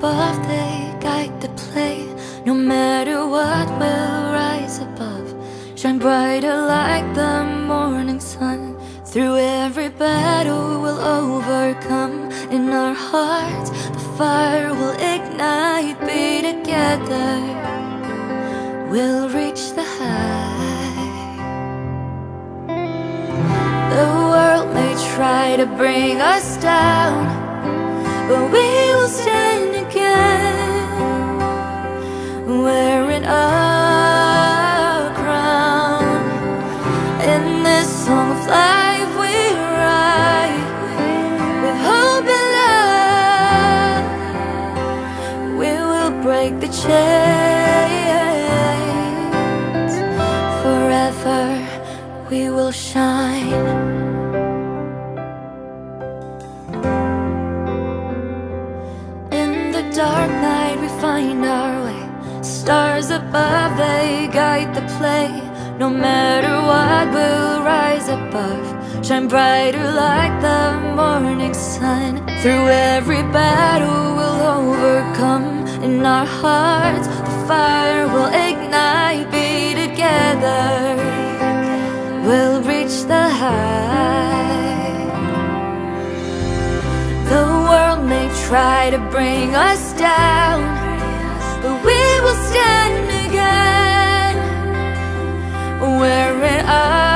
above, they guide the play. No matter what, we'll rise above, shine brighter like the morning sun. Through every battle we'll overcome. In our hearts the fire will ignite. Be together, we'll reach the high. The world may try to bring us down, but we will stand again, wearing our crown. In this song of life, break the chains. Forever we will shine. In the dark night we find our way. Stars above, they guide the play. No matter what, we'll rise above, shine brighter like the morning sun. Through every battle we'll overcome. In our hearts, the fire will ignite. Be together, we'll reach the high. The world may try to bring us down, but we will stand again, wearing our